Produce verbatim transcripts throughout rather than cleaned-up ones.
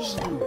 Oh,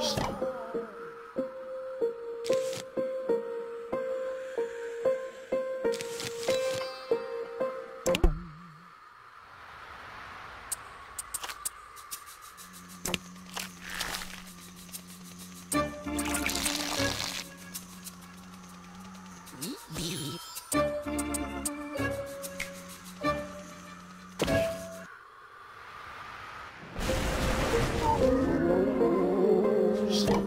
dollars. So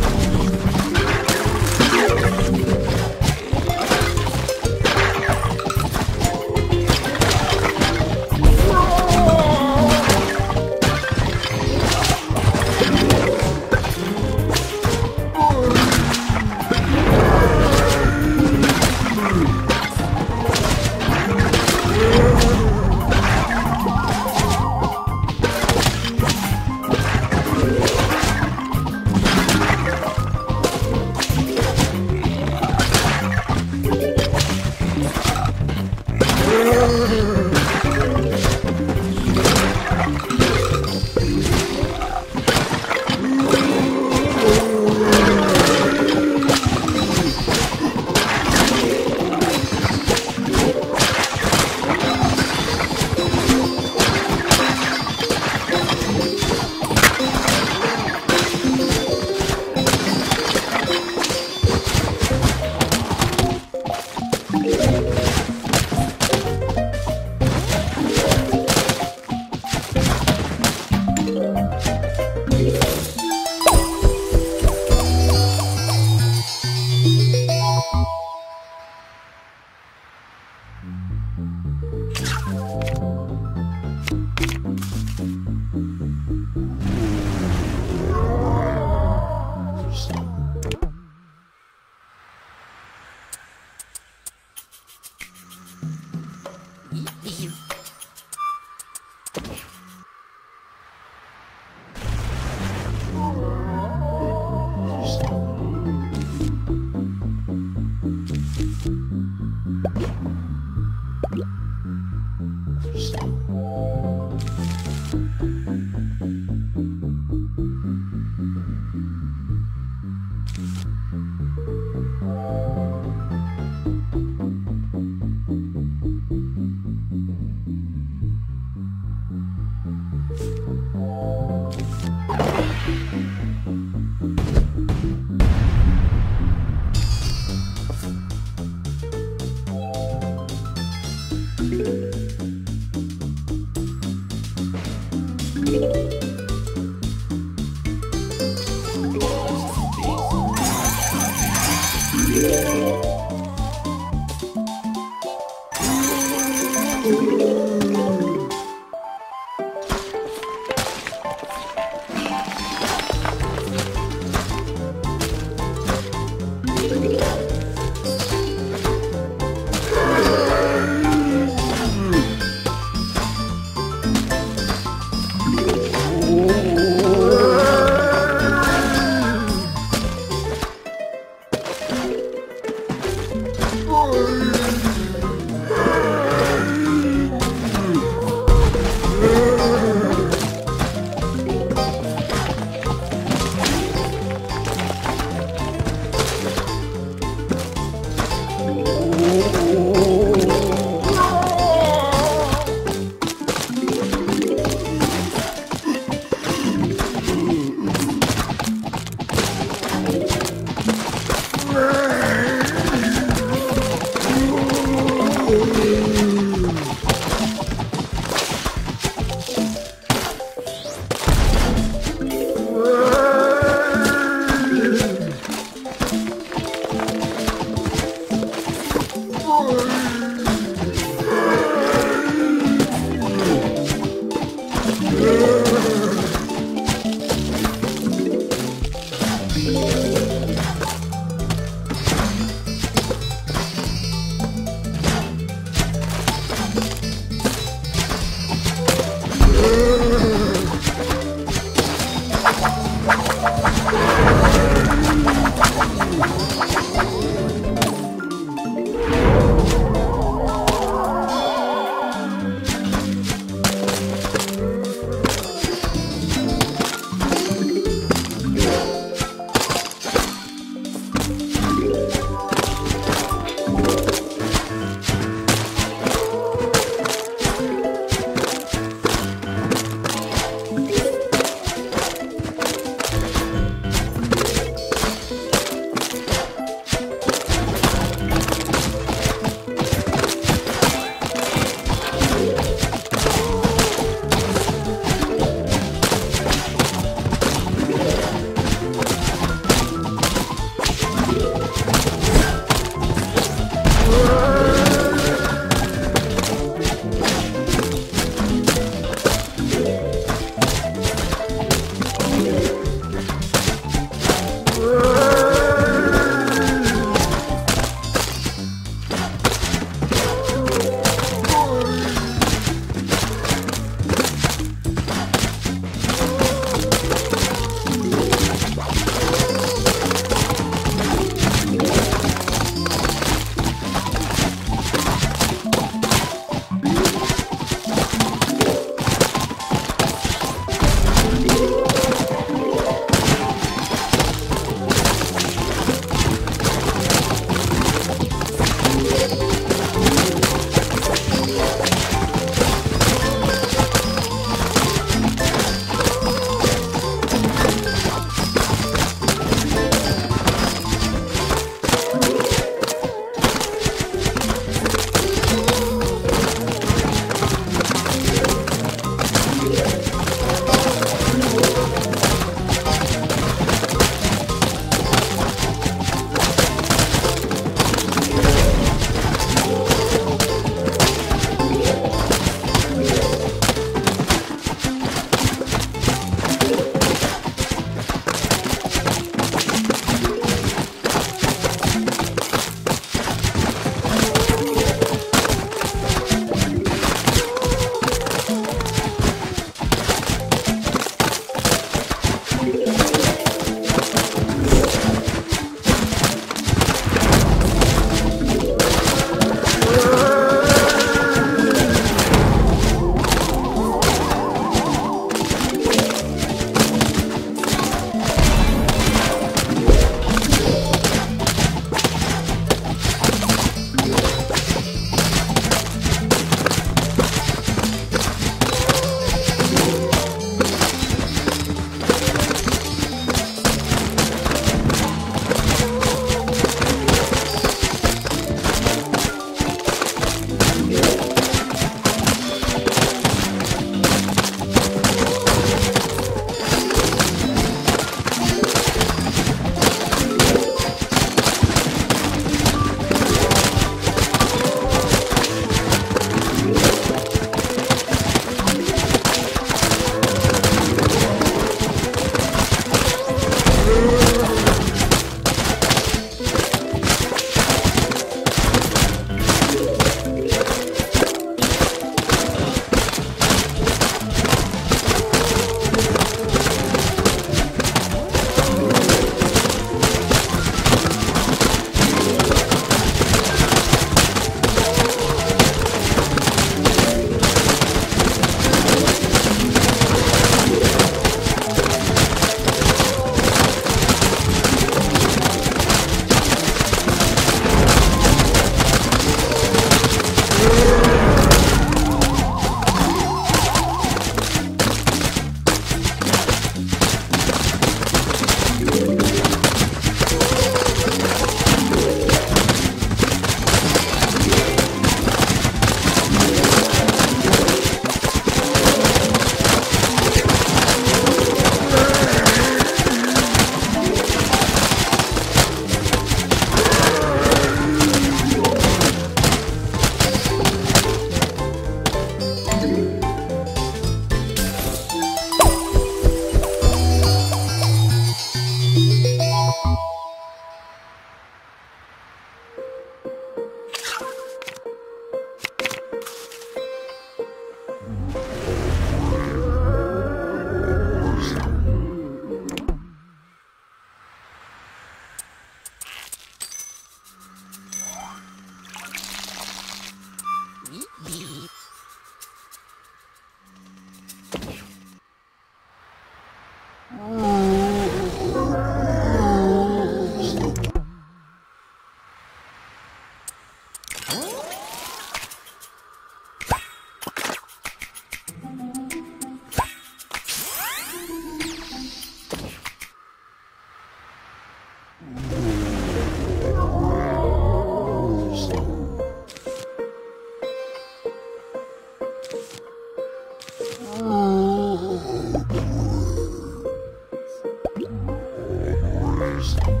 dollars.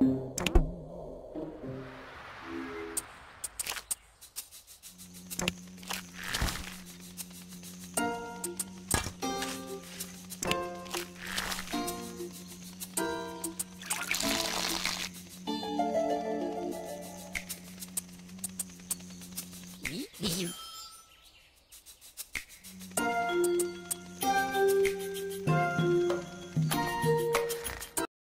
You.